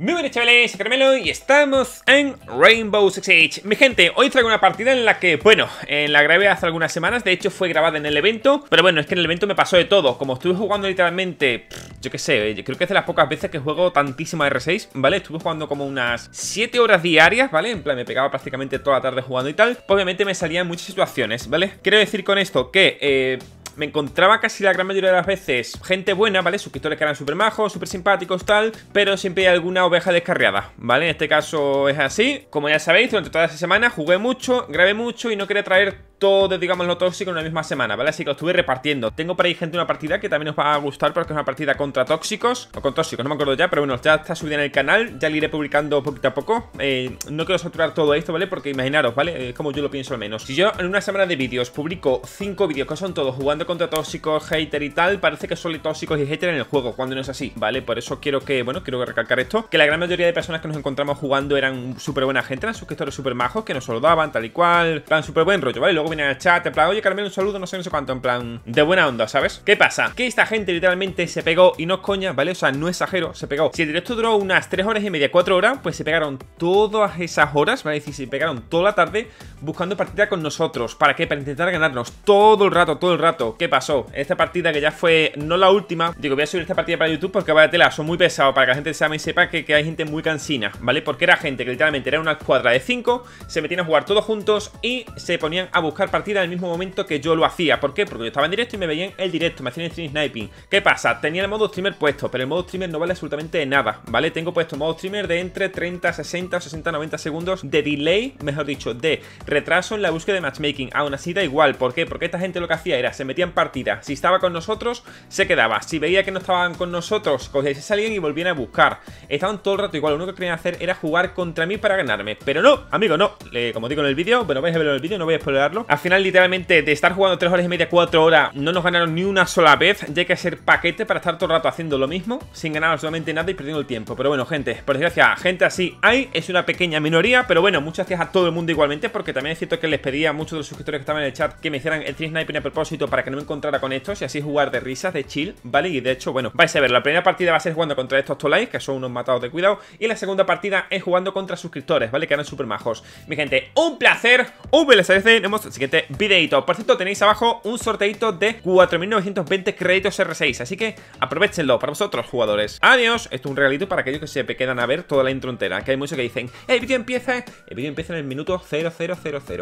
Muy buenas chavales, soy Carmelo y estamos en Rainbow Six Siege. Mi gente, hoy traigo una partida en la que, bueno, la grabé hace algunas semanas. De hecho fue grabada en el evento, pero bueno, es que en el evento me pasó de todo. Como estuve jugando literalmente, yo qué sé, creo que es de las pocas veces que juego tantísima R6, ¿vale? Estuve jugando como unas 7 horas diarias, ¿vale? En plan, me pegaba prácticamente toda la tarde jugando y tal. Obviamente me salían muchas situaciones, ¿vale? Quiero decir con esto que, me encontraba casi la gran mayoría de las veces gente buena, ¿vale? Suscriptores que eran súper majos, súper simpáticos, tal, pero siempre hay alguna oveja descarriada, ¿vale? En este caso es así. Como ya sabéis, durante toda esa semana jugué mucho, grabé mucho y no quería traer todo, digamos, lo tóxico en una misma semana, ¿vale? Así que lo estuve repartiendo. Tengo por ahí, gente, una partida que también os va a gustar porque es una partida contra tóxicos, o con tóxicos, no me acuerdo ya, pero bueno, ya está subida en el canal, ya la iré publicando poquito a poco. No quiero saturar todo esto, ¿vale? Porque imaginaros, ¿vale? Es como yo lo pienso al menos. Si yo en una semana de vídeos publico 5 vídeos que son todos jugando contra tóxicos, hater y tal, parece que solo hay tóxicos y hater en el juego, cuando no es así, ¿vale? Por eso quiero que, bueno, quiero recalcar esto, que la gran mayoría de personas que nos encontramos jugando eran súper buena gente, eran suscriptores súper majos, que nos saludaban, tal y cual, plan, súper buen rollo, ¿vale? Luego vienen al chat, en plan, oye Carmelo, un saludo, no sé cuánto, en plan, de buena onda, ¿sabes? ¿Qué pasa? Que esta gente literalmente se pegó, y no es coña, ¿vale? O sea, no exagero, se pegó. Si el directo duró unas 3 horas y media, 4 horas, pues se pegaron todas esas horas, ¿vale? Es decir, se pegaron toda la tarde buscando partida con nosotros. ¿Para qué? Para intentar ganarnos todo el rato, todo el rato. ¿Qué pasó? Esta partida que ya fue, no la última, digo, voy a subir esta partida para YouTube porque vaya tela, son muy pesados, para que la gente se ame y sepa que hay gente muy cansina, ¿vale? Porque era gente que literalmente era una escuadra de 5, se metían a jugar todos juntos y se ponían a buscar partida en el mismo momento que yo lo hacía. ¿Por qué? Porque yo estaba en directo y me veían el directo, me hacían stream sniping. ¿Qué pasa? Tenía el modo streamer puesto, pero el modo streamer no vale absolutamente de nada, ¿vale? Tengo puesto modo streamer de entre 30, 60, 60, 90 segundos de delay, mejor dicho, de retraso en la búsqueda de matchmaking. Aún así da igual. ¿Por qué? Porque esta gente lo que hacía era, se metían partida. Si estaba con nosotros, se quedaba. Si veía que no estaban con nosotros, cogían y se salían y volvían a buscar. Estaban todo el rato igual. Lo único que querían hacer era jugar contra mí para ganarme. Pero no, amigo, no. Como digo en el vídeo, bueno, vais a verlo en el vídeo, no voy a explorar. Al final, literalmente, de estar jugando 3 horas y media, 4 horas, no nos ganaron ni una sola vez. Ya hay que hacer paquete para estar todo el rato haciendo lo mismo, sin ganar absolutamente nada y perdiendo el tiempo. Pero bueno, gente, por desgracia, gente así hay, es una pequeña minoría. Pero bueno, muchas gracias a todo el mundo igualmente, porque también es cierto que les pedía a muchos de los suscriptores que estaban en el chat que me hicieran el stream sniping a propósito para que no me encontrara con estos y así jugar de risas, de chill, ¿vale? Y de hecho, bueno, vais a ver, la primera partida va a ser jugando contra estos tolais, que son unos matados de cuidado, y la segunda partida es jugando contra suscriptores, ¿vale? Que eran súper majos. Mi gente, un placer, un BLSRC, nos vemos el siguiente videito. Por cierto, tenéis abajo un sorteito de 4.920 créditos R6, así que aprovechenlo para vosotros, jugadores. Adiós. Esto es un regalito para aquellos que se quedan a ver toda la intro entera, que hay muchos que dicen, el vídeo empieza en el minuto 0000,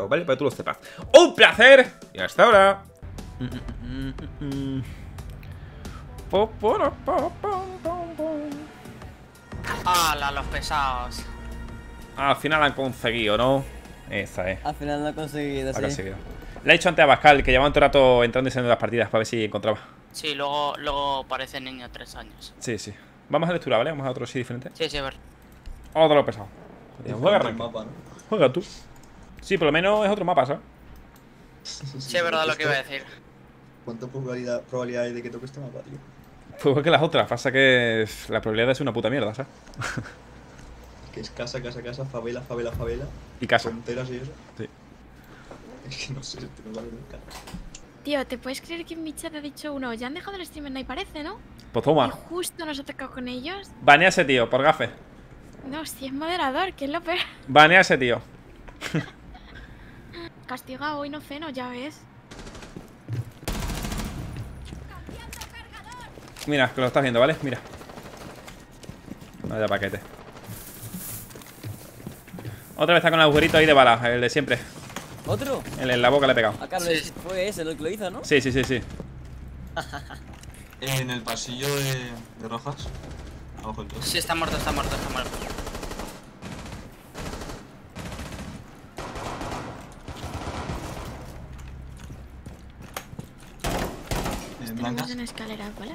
¿vale? Para que tú lo sepas. ¡Un placer! Y hasta ahora. ¡Hala, los pesados! Al final han conseguido, ¿no? Esa es. Al final no he conseguido, sí. Conseguido. Le he hecho antes a Abascal, que llevaba un rato entrando y saliendo las partidas para ver si encontraba. Sí, luego parece niño de 3 años. Sí, sí. Vamos a lectura, ¿vale? Vamos a otro sí diferente. Sí, sí, a ver. Otro pesado. Juega tú. Mapa, ¿no? Juega tú. Sí, por lo menos es otro mapa, ¿sabes? Sí, es verdad lo que iba a decir. ¿Cuánta probabilidad hay de que toque este mapa, tío? Pues igual que las otras. Pasa que la probabilidad es una puta mierda, ¿sabes? Es casa, casa, casa, favela, favela, favela. Y casa. Fronteras y eso. Sí. Es que no sé, no vale nunca. Tío, ¿te puedes creer que en mi chat ha dicho uno? Ya han dejado el streamer, no hay parece, ¿no? Pues toma. Y justo nos ha atacado con ellos. Banease, tío, por gafe. No, si es moderador, que es lo peor. Banease, tío. Castiga hoy, no ceno, ya ves. Mira, que lo estás viendo, ¿vale? Mira. Vaya paquete. Otra vez está con el agujerito ahí de bala, el de siempre. ¿Otro? En la boca le he pegado. A Carlos sí. Fue ese el que lo hizo, ¿no? Sí, sí, sí, sí. En el pasillo de Rojas. Abajo el todo. Sí, está muerto, está muerto, está muerto. Tenemos una escalera, ¿vale?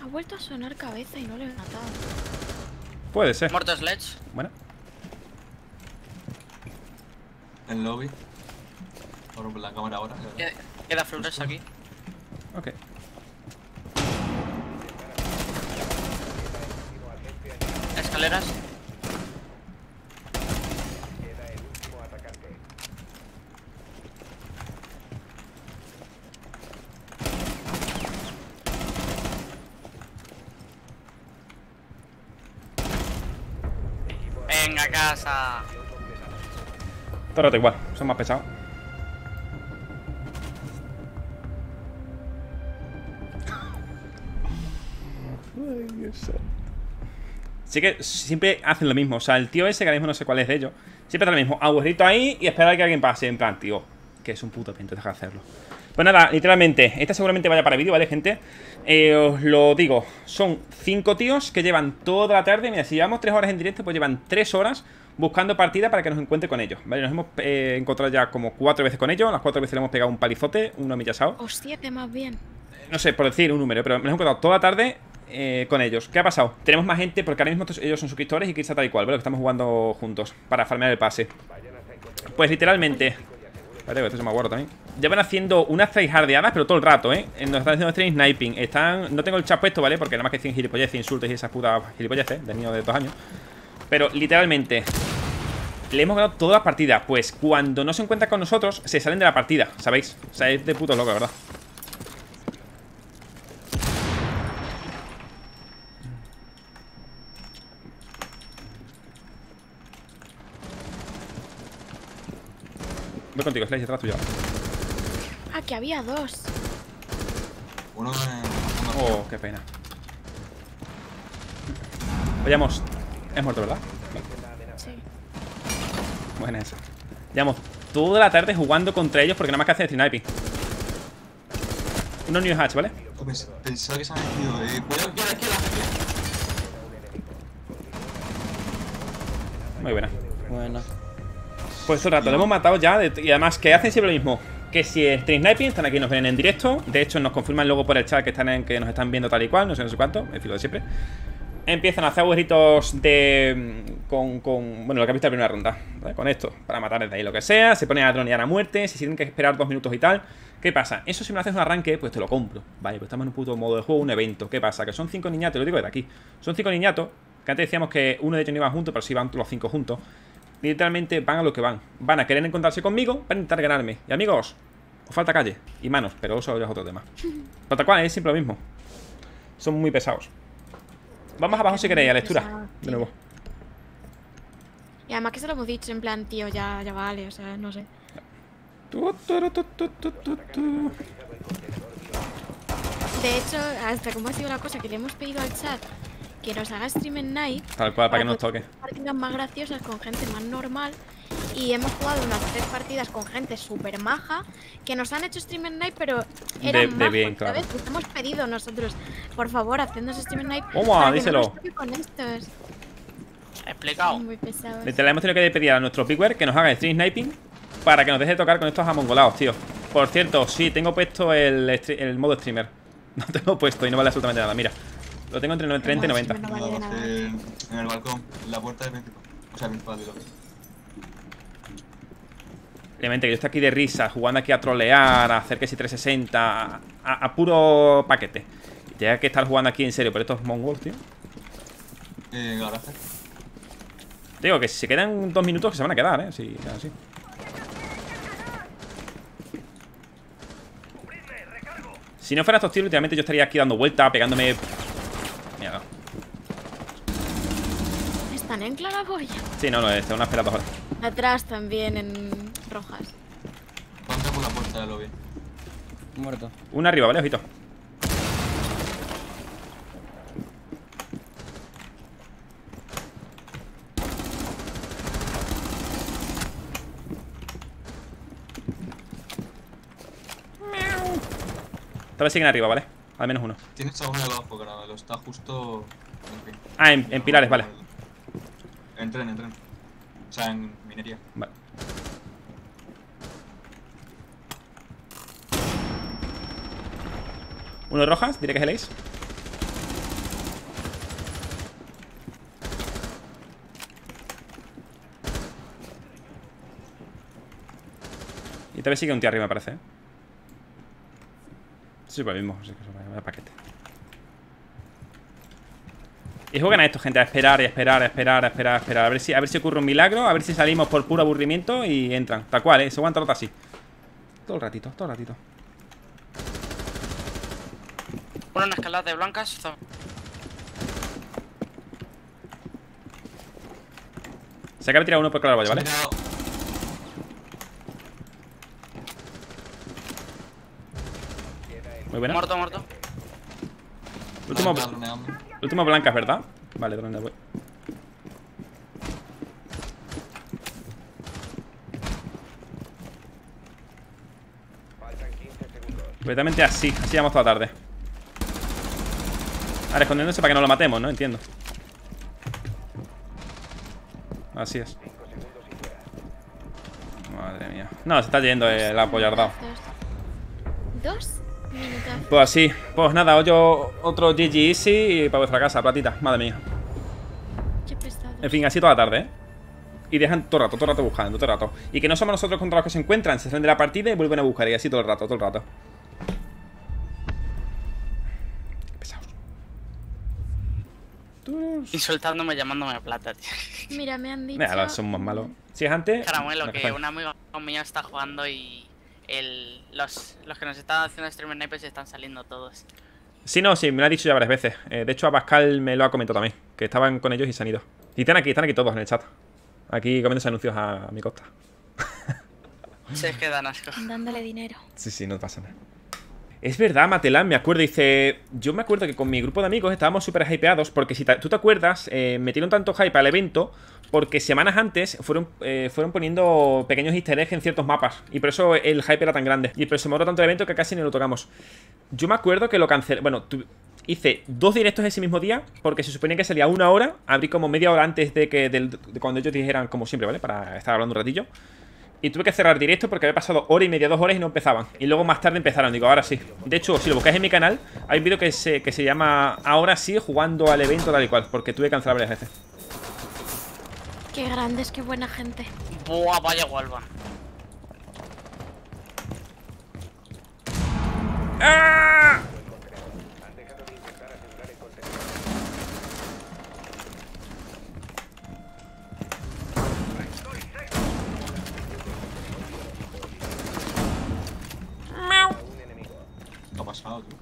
He vuelto a sonar cabeza y no le he matado. Puede ser. Muerto Sledge. Bueno. En lobby. Por la cámara ahora. Queda flores aquí. Ok. escaleras. Queda el último atacante. Venga, casa. Todo rato igual, son más pesados. Así que siempre hacen lo mismo. O sea, el tío ese, que ahora mismo no sé cuál es de ellos, siempre hace lo mismo, agujerito ahí y esperar a que alguien pase. En plan, tío, que es un puto pinto, deja de hacerlo. Pues nada, literalmente, esta seguramente vaya para vídeo, ¿vale, gente? Os lo digo, son 5 tíos que llevan toda la tarde. Mira, si llevamos 3 horas en directo, pues llevan 3 horas buscando partida para que nos encuentre con ellos, ¿vale? Nos hemos encontrado ya como 4 veces con ellos. Las 4 veces le hemos pegado un palizote, un amillasao. O 7 más bien. No sé, por decir un número, pero me lo he encontrado toda la tarde con ellos. ¿Qué ha pasado? Tenemos más gente porque ahora mismo ellos son suscriptores y Kirsta tal y cual, ¿vale? Que estamos jugando juntos para farmear el pase. Pues literalmente, espérate, esto se me aguardo también. Ya van haciendo unas tryhardeadas, pero todo el rato, ¿eh? Nos están haciendo stream sniping. Están... No tengo el chat puesto, ¿vale? Porque nada más que 100 gilipolleces, insultos y esas putas gilipolleces de niños de 2 años. Pero literalmente le hemos ganado todas las partidas. Pues cuando no se encuentran con nosotros, se salen de la partida, ¿sabéis? O sea, es de puto loco, la verdad. Voy contigo, Slash, detrás tuyo. Ah, que había dos. Uno de... Oh, qué pena. Vayamos. Es muerto, ¿verdad? Sí. Buena esa. Llevamos toda la tarde jugando contra ellos porque nada más que hacen sniper. Uno new hatch, ¿vale? Pensaba que se han metido. Muy buena. Buena. Pues todo el rato, lo hemos matado ya y además que hacen siempre lo mismo. Que si es stream sniping, están aquí, nos ven en directo. De hecho, nos confirman luego por el chat que están que nos están viendo tal y cual, no sé cuánto, el filo de siempre. Empiezan a hacer agujeritos de... bueno, lo que ha visto en la primera ronda, ¿vale? Con esto, para matar desde ahí lo que sea. Se ponen a dronear a muerte, si tienen que esperar 2 minutos y tal. ¿Qué pasa? Eso si me haces un arranque, pues te lo compro. Vale, pues estamos en un puto modo de juego, un evento. ¿Qué pasa? Que son 5 niñatos, te lo digo desde aquí. Son 5 niñatos, que antes decíamos que uno de ellos no iba junto, pero sí van los 5 juntos. Literalmente van a lo que van. Van a querer encontrarse conmigo para intentar ganarme. Y amigos, os falta calle y manos, pero eso ya es otro tema. Lo tal cual, es siempre lo mismo. Son muy pesados. Vamos abajo si queréis, a lectura. De nuevo. Y además que se lo hemos dicho en plan, tío, ya vale, o sea, no sé. De hecho, hasta como ha sido la cosa que le hemos pedido al chat que nos haga stream en night. Tal cual, para que nos toque partidas más graciosas con gente más normal. Y hemos jugado unas 3 partidas con gente súper maja que nos han hecho stream en night, pero eran de majos, bien, claro. ¿Sabes? Pues hemos pedido nosotros, por favor, hacednos stream en night. ¡Oma! Díselo. Que no nos toque con estos. Explicado. Muy pesados. Le hemos tenido que pedir a nuestro pickware que nos haga stream sniping para que nos deje tocar con estos amongolados, tío. Por cierto, sí, tengo puesto el modo streamer. No tengo puesto y no vale absolutamente nada, mira. Lo tengo entre 30 y 90. No vale nada. En el balcón, en la puerta del principal. O sea, el principal de los. Obviamente que yo estoy aquí de risa, jugando aquí a trolear, a hacer que si 360, a puro paquete. Y tenía que estar jugando aquí en serio, pero estos mongols, tío. Garaje. Te digo que si se quedan 2 minutos, que se van a quedar, si quedan así. Si no fuera estos tiros, últimamente yo estaría aquí dando vueltas, pegándome. Mierda. ¿Están en claraboya? Sí, no, están unas peladas ahora. Atrás también, en rojas. ¿Cuánto por la puerta del lobby? Muerto. Una arriba, ¿vale, ojito? Todavía siguen arriba, ¿vale? Al menos uno. Tienes alguno al lado, Carmelo, está justo... En fin. Ah, en pilares, vale. En tren. O sea, en minería. Vale. Uno rojas, diré que es el ace. Y tal vez sigue un tío arriba, me parece, ¿eh? Sí, pues mismo, así que eso va a paquete. Y juegan a esto, gente, a esperar, a esperar. A ver si ocurre un milagro, a ver si salimos por puro aburrimiento y entran. Tal cual, se aguanta rota así. Todo el ratito, Bueno, una escalada de blancas. Se acaba de tirar uno por claro, ¿vale? Muy buena. Muerto, Último blancas, ¿verdad? Vale, ¿de dónde voy? Completamente así, vamos toda la tarde. Ahora escondiéndose para que no lo matemos, ¿no? Entiendo. Así es. Madre mía. No, se está yendo el apoyardado. Pues así. Pues nada, otro GG Easy y para vuestra casa, platita. Madre mía. En fin, así toda la tarde, ¿eh? Y dejan todo el rato buscando, Y que no somos nosotros contra los que se encuentran. Se salen de la partida y vuelven a buscar. Y así todo el rato, Insultándome, llamándome a plata, tío. Mira, me han dicho... Mira, son más malos. Si es antes... Carmelo, que un amigo mío está jugando y... Los que nos están haciendo stream snipers están saliendo todos. Sí, no, sí, me lo ha dicho ya varias veces. De hecho, Abascal me lo ha comentado también. Que estaban con ellos y se han ido. Y están aquí todos en el chat. Aquí comiéndose anuncios a mi costa. Se quedan asco. Dándole dinero. Sí, sí, no pasa nada. Es verdad, Matelán, me acuerdo, dice... Yo me acuerdo que con mi grupo de amigos estábamos súper hypeados porque, si tú te acuerdas, metieron tanto hype al evento porque semanas antes fueron poniendo pequeños easter eggs en ciertos mapas y por eso el hype era tan grande. Y por eso se moró tanto el evento que casi ni lo tocamos. Yo me acuerdo que lo cancelé... Bueno, hice 2 directos ese mismo día porque se suponía que salía una hora. Abrí como media hora antes de cuando ellos dijeran, como siempre, ¿vale? Para estar hablando un ratillo. Y tuve que cerrar directo porque había pasado hora y media, 2 horas y no empezaban. Y luego más tarde empezaron, digo, ahora sí. De hecho, si lo buscáis en mi canal, hay un vídeo que se llama Ahora sí, jugando al evento tal y cual, porque tuve que cancelar varias veces. Qué grandes, qué buena gente. Buah, vaya gualba. ¡Ah! Pasado, tío.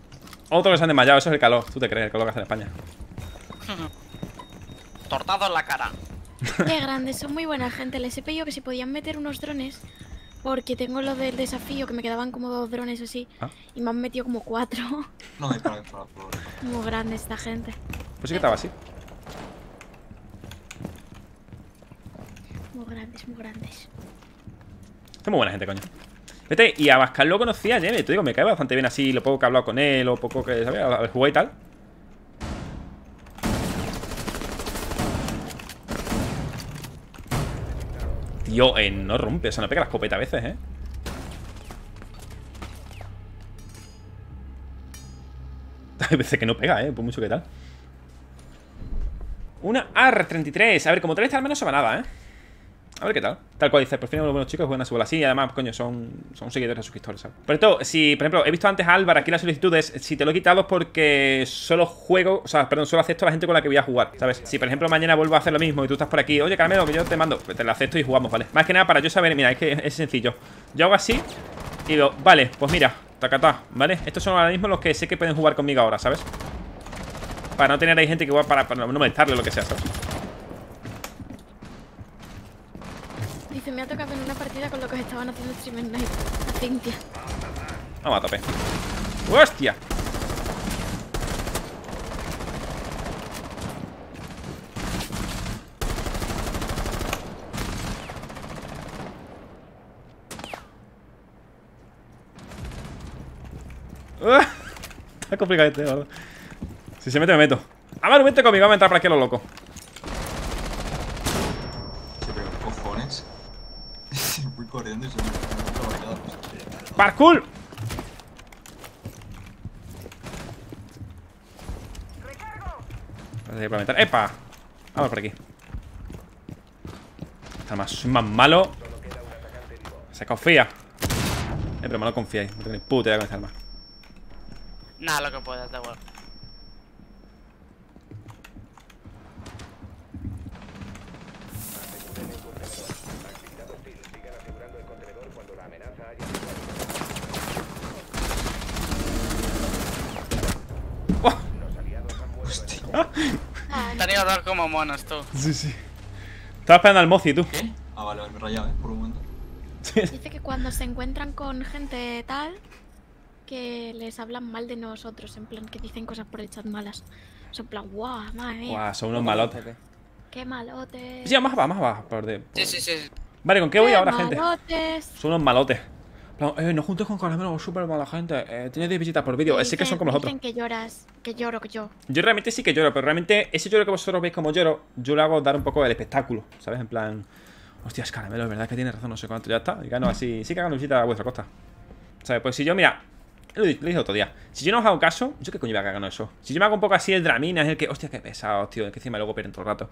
Otro que se han desmayado, eso es el calor. ¿Tú te crees? El calor que hace en España. Tortado en la cara. Qué grandes, son muy buena gente. Les he pedido que si podían meter unos drones, porque tengo lo del desafío, que me quedaban como 2 drones o así. ¿Ah? Y me han metido como 4. No hay problema, Muy grande esta gente. Pues sí que estaba así. Muy grandes, Son muy buena gente, coño. Vete, y a Abascal lo conocía ayer, te digo, me cae bastante bien así, lo poco que he hablado con él, lo poco que, ¿sabes? A ver, jugué y tal. Tío, no rompe, o sea, no pega la escopeta a veces, ¿eh? Hay veces que no pega, ¿eh? Por mucho que tal. Una AR-33, a ver, como tal esta al menos se va nada, ¿eh? A ver qué tal. Tal cual dice, por fin unos buenos chicos juegan a su bola así. Y además, coño, son seguidores de suscriptores, ¿sabes? Por esto, si, por ejemplo, he visto antes a Álvaro aquí las solicitudes. Si te lo he quitado es porque solo juego, o sea, perdón, solo acepto a la gente con la que voy a jugar, ¿sabes? Si, por ejemplo, mañana vuelvo a hacer lo mismo y tú estás por aquí, oye, Carmelo, que yo te mando, pues te la acepto y jugamos, ¿vale? Más que nada para yo saber, mira, es que es sencillo. Yo hago así y digo, vale, pues mira, tacatá, ¿vale? Estos son ahora mismo los que sé que pueden jugar conmigo ahora, ¿sabes? Para no tener ahí gente que juega para no molestarle o lo que sea, ¿sabes? Dice, me ha tocado en una partida con lo que estaban haciendo streamer night. La Cintia. Vamos a tope. ¡Hostia! Está complicado este, ¿verdad? Si se mete, me meto. Álvaro, vente conmigo, vamos a entrar para aquí a lo loco. ¡Parkour! ¡Epa! Vamos por aquí. Está más malo. Se confía. Pero malo confiáis. No tenéis puta idea con esta arma. Nada, lo que puedas, da igual. Estaría a hablar como monos, tú. Sí, sí. Estaba esperando al Mozi, tú. ¿Qué? Ah, vale, me rayaba, por un momento. Dice que cuando se encuentran con gente tal, que les hablan mal de nosotros, en plan que dicen cosas por el chat malas. O sea, en plan, guau, madre mía. Guau, son unos malotes. Qué malotes. Sí, más baja, sí, sí, sí. Vale, ¿con qué voy ahora, gente? Malotes. Son unos malotes. No juntes con Carmelo, súper mala gente. Tienes 10 visitas por vídeo. Ese que son como los otros. Que lloras, que lloro, que yo. Yo realmente sí que lloro, pero realmente ese lloro que vosotros veis como lloro, yo le hago dar un poco el espectáculo, ¿sabes? En plan, hostias, Carmelo, es verdad que tienes razón, no sé cuánto, ya está. Y gano así, sí que hagan visitas a vuestra costa. ¿Sabes? Pues si yo, mira, lo dije otro día. Si yo no os hago caso, ¿yo qué coño iba a ganar eso? Si yo me hago un poco así el dramina, es el que, hostias, qué pesado, tío, es que encima luego pierden todo el rato.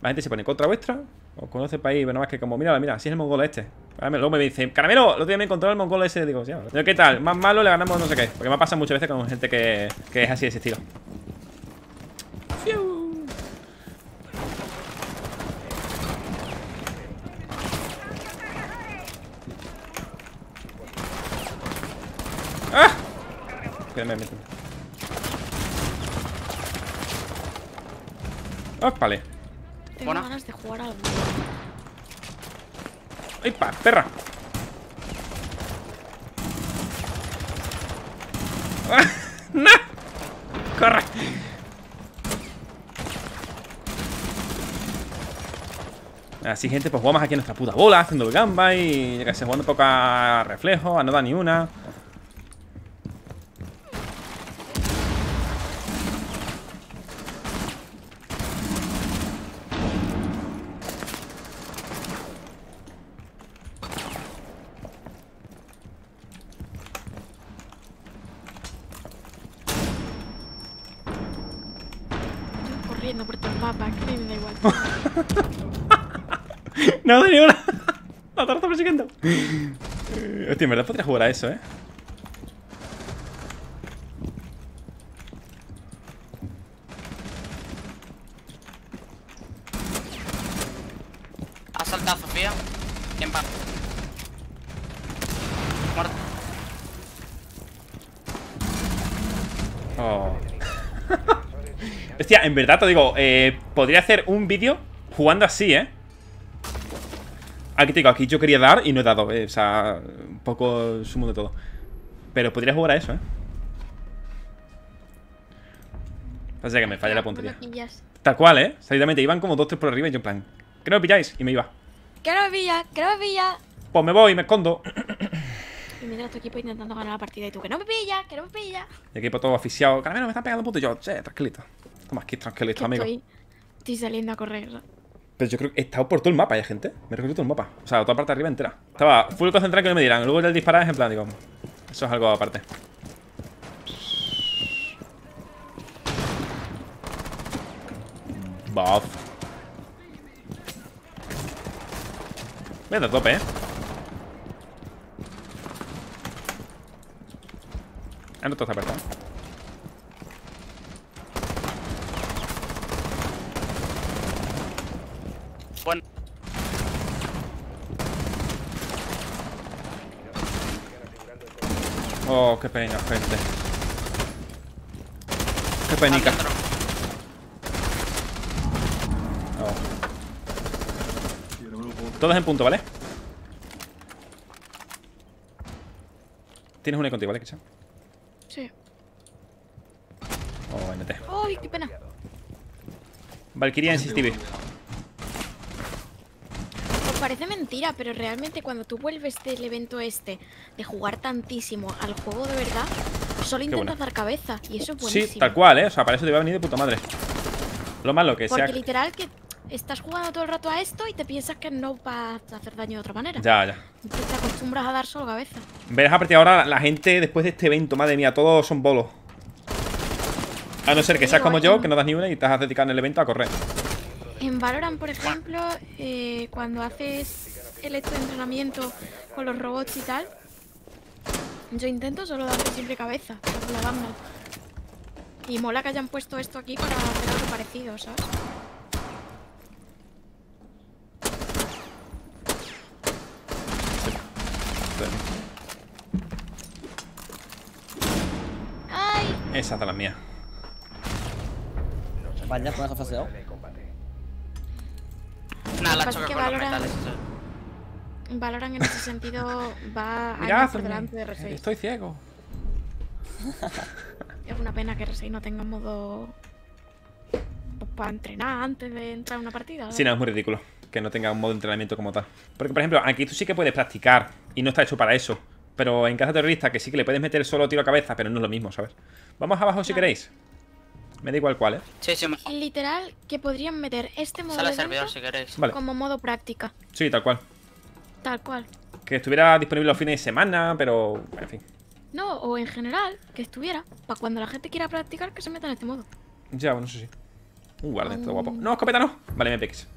La gente se pone contra vuestra, os conoce el país, bueno, más que como, mira, mira, si es el mongol este. Luego me dice, Caramelo, el otro día me encontré el mongol ese, digo, ya. Pero ¿qué tal? Más malo, le ganamos no sé qué. Porque me ha pasado muchas veces con gente que es así de ese estilo. ¡Fiu! ¡Ah! Espérame, méteme. ¡Opale! Tengo ganas de jugar al... ¡Ay, pa, perra! ¡No! ¡Corre! Así, gente, pues jugamos aquí en nuestra puta bola, haciendo el gamba y que se jugando poca reflejo, a no dar ni una. No, de ninguna. La tarta persiguiendo. Hostia, en verdad podría jugar a eso, eh. Ha saltado Sofía. ¿Quién va? Muerto. Oh. Hostia, en verdad te digo, podría hacer un vídeo jugando así, eh. Aquí te digo, aquí yo quería dar y no he dado, o sea, un poco sumo de todo. Pero podría jugar a eso, eh. O sea que me falla la puntería. Tal cual, eh. Salidamente iban como 2-3 por arriba y yo en plan, ¿qué no me pilláis? Y me iba. ¿Qué no me pilla? ¿Qué no me pilla? Pues me voy, me escondo. Y mira tu equipo intentando ganar la partida y tú, ¿qué no me pilla? ¿Qué no me pilla? El equipo todo asfixiado. Caramelo, me están pegando puntos. Y yo, che, tranquilito. Toma aquí, tranquilito, amigo. Estoy saliendo a correr. Pero yo creo que he estado por todo el mapa ya, gente. Me recorrido todo el mapa. O sea, toda parte de arriba entera. Estaba full concentrado que no me dirán. Luego ya el disparar es en plan, digo. Eso es algo aparte. Buff. Voy a dar tope, eh. Ah, no, todo está apretado. Oh, qué pena, gente. Qué penica. Oh. Todos en punto, ¿vale? Tienes una contigo, ¿vale, Kishan? Sí. Oh, NT. ¡Ay, qué pena! Valkyria en CCTV. Parece mentira, pero realmente cuando tú vuelves del evento este de jugar tantísimo al juego de verdad, solo intentas dar cabeza y eso es buenísimo. Sí, tal cual, ¿eh? O sea, para eso te va a venir de puta madre. Lo malo que sea. Porque literal que estás jugando todo el rato a esto y te piensas que no vas a hacer daño de otra manera. Ya, ya. Te acostumbras a dar solo cabeza. Verás a partir de ahora la gente después de este evento, madre mía, todos son bolos. A no ser que seas como yo, que no das ni una y te has dedicado en el evento a correr. En Valorant, por ejemplo, cuando haces el hecho de entrenamiento con los robots y tal, yo intento solo darle siempre cabeza con la banda. Y mola que hayan puesto esto aquí para hacer algo parecido, ¿sabes? ¡Ay! Esa es la mía. Vaya, ¿cómo has faseado? Nada, la choca con los metales. Valorant en ese sentido va a por delante de R6. Estoy ciego. Es una pena que R6 no tenga modo pues, para entrenar antes de entrar a una partida, ¿verdad? Sí, no, es muy ridículo que no tenga un modo de entrenamiento como tal. Porque, por ejemplo, aquí tú sí que puedes practicar y no está hecho para eso. Pero en casa terrorista que sí que le puedes meter solo tiro a cabeza, pero no es lo mismo, ¿sabes? Vamos abajo si queréis. Me da igual cuál, ¿eh? Sí, sí, mejor. Literal, que podrían meter este modo de servidor, si queréis, como modo práctica. Sí, tal cual. Tal cual. Que estuviera disponible los fines de semana, pero... en fin. No, o en general, que estuviera. Para cuando la gente quiera practicar, que se meta en este modo. Ya, bueno, sí, sí. Un guardia, todo guapo. ¡No, escopeta no! Vale, me peques.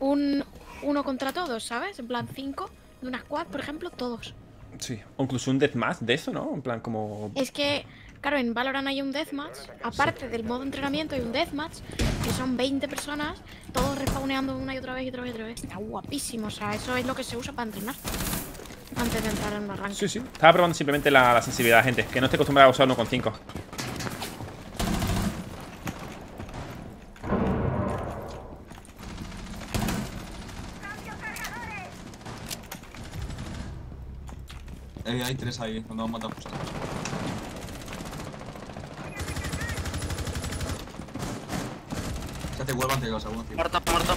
Un... uno contra todos, ¿sabes? En plan 5 de una squad, por ejemplo, todos. Sí, o incluso un deathmatch de eso, ¿no? En plan como... Es que... Claro, en Valorant hay un deathmatch, aparte del modo entrenamiento hay un deathmatch, que son 20 personas, todos respawneando una y otra vez y otra vez y otra vez. Está guapísimo, o sea, eso es lo que se usa para entrenar antes de entrar en un arranque. Sí, sí, estaba probando simplemente la sensibilidad, gente, que no esté acostumbrada a usar 1.5. Hay tres ahí, cuando vamos a matar justos. Te vuelvan de los algunos. Muerto, muerto.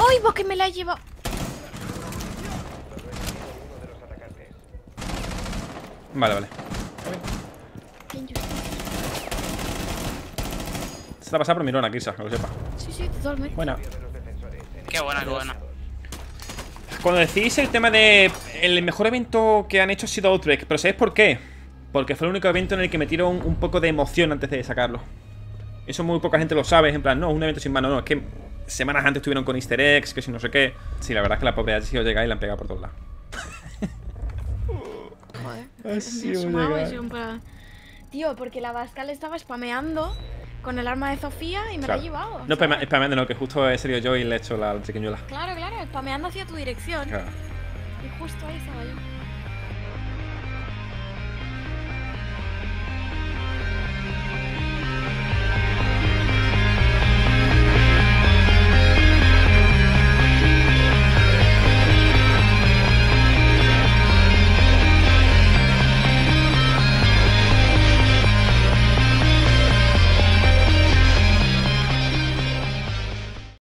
¡Uy, vos que me la llevo! Vale, vale. Se la pasada por Mirona, Kirsa, que lo sepa. Sí, sí, totalmente. Buena. Qué buena, qué buena. Cuando decís el tema de... El mejor evento que han hecho ha sido Outbreak. ¿Pero sabéis por qué? Porque fue el único evento en el que me tiró un poco de emoción antes de sacarlo. Eso muy poca gente lo sabe. En plan, no, un evento sin mano, no. Es que semanas antes estuvieron con easter eggs, que si no sé qué. Sí, la verdad es que la pobre ha sido llegar y la han pegado por todos lados. Joder. Ha sido llegar. Tío, porque la Abascal estaba spameando con el arma de Sofía y me la he llevado. No, spameando no, que justo he salido yo y le he hecho la triquiñuela. Claro, claro, spameando hacia tu dirección. Claro. Y justo ahí estaba yo.